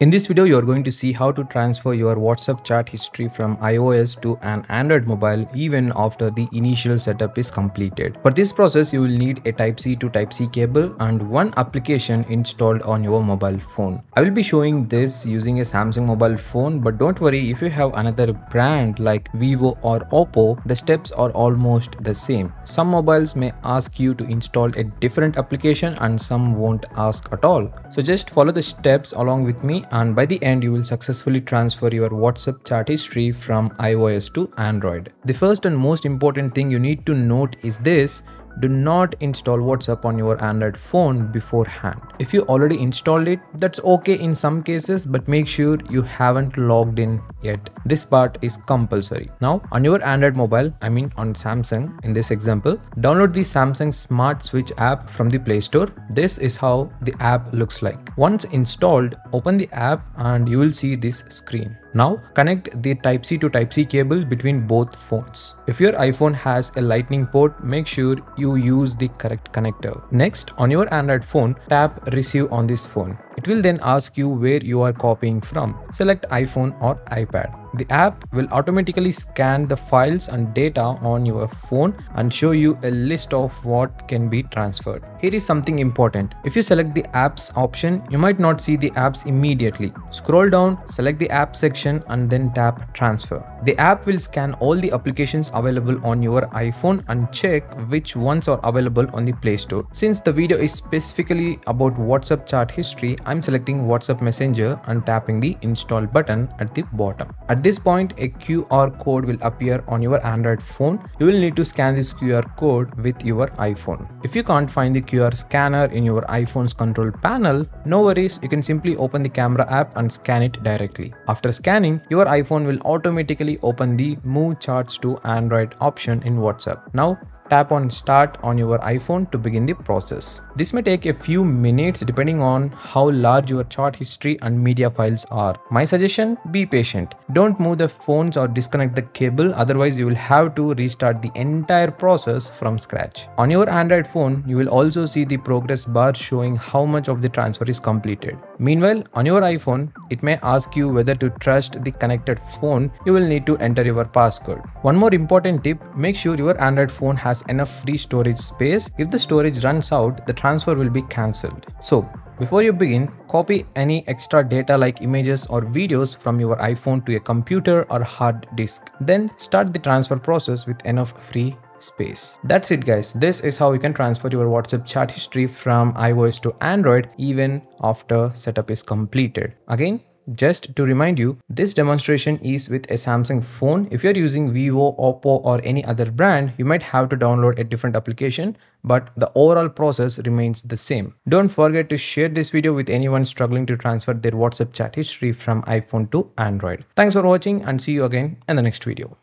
In this video, you're going to see how to transfer your WhatsApp chat history from iOS to an Android mobile even after the initial setup is completed. For this process, you will need a Type-C to Type-C cable and one application installed on your mobile phone. I will be showing this using a Samsung mobile phone, but don't worry if you have another brand like Vivo or Oppo, the steps are almost the same. Some mobiles may ask you to install a different application and some won't ask at all. So just follow the steps along with me, and by the end you will successfully transfer your WhatsApp chat history from iOS to Android. The first and most important thing you need to note is this: do not install WhatsApp on your Android phone beforehand. If you already installed it, that's okay in some cases, but make sure you haven't logged in yet. This part is compulsory. Now, on your Android mobile, I mean on Samsung in this example, download the Samsung Smart Switch app from the Play Store. This is how the app looks like. Once installed, open the app and you will see this screen. Now connect the Type-C to Type-C cable between both phones. If your iPhone has a lightning port, make sure you use the correct connector. Next, on your Android phone, tap Receive on this phone. It will then ask you where you are copying from. Select iPhone or iPad. The app will automatically scan the files and data on your phone and show you a list of what can be transferred. Here is something important. If you select the apps option, you might not see the apps immediately. Scroll down, select the app section and then tap transfer. The app will scan all the applications available on your iPhone and check which ones are available on the Play Store. Since the video is specifically about WhatsApp chat history, I'm selecting WhatsApp Messenger and tapping the install button at the bottom. At this point, a QR code will appear on your Android phone. You will need to scan this QR code with your iPhone. If you can't find the QR scanner in your iPhone's control panel, no worries, you can simply open the camera app and scan it directly. After scanning, your iPhone will automatically open the Move Charts to Android option in WhatsApp. Now, tap on Start on your iPhone to begin the process. This may take a few minutes depending on how large your chat history and media files are. My suggestion, be patient. Don't move the phones or disconnect the cable, otherwise you will have to restart the entire process from scratch. On your Android phone, you will also see the progress bar showing how much of the transfer is completed. Meanwhile, on your iPhone, it may ask you whether to trust the connected phone. You will need to enter your passcode. One more important tip, make sure your Android phone has enough free storage space. If the storage runs out, the transfer will be cancelled. So, before you begin, copy any extra data like images or videos from your iPhone to a computer or hard disk. Then start the transfer process with enough free space. That's it, guys. This is how you can transfer your WhatsApp chat history from iOS to Android even after setup is completed. Again, just to remind you, this demonstration is with a Samsung phone. If you're using Vivo, Oppo or any other brand, you might have to download a different application, but the overall process remains the same. Don't forget to share this video with anyone struggling to transfer their WhatsApp chat history from iPhone to Android. Thanks for watching and see you again in the next video.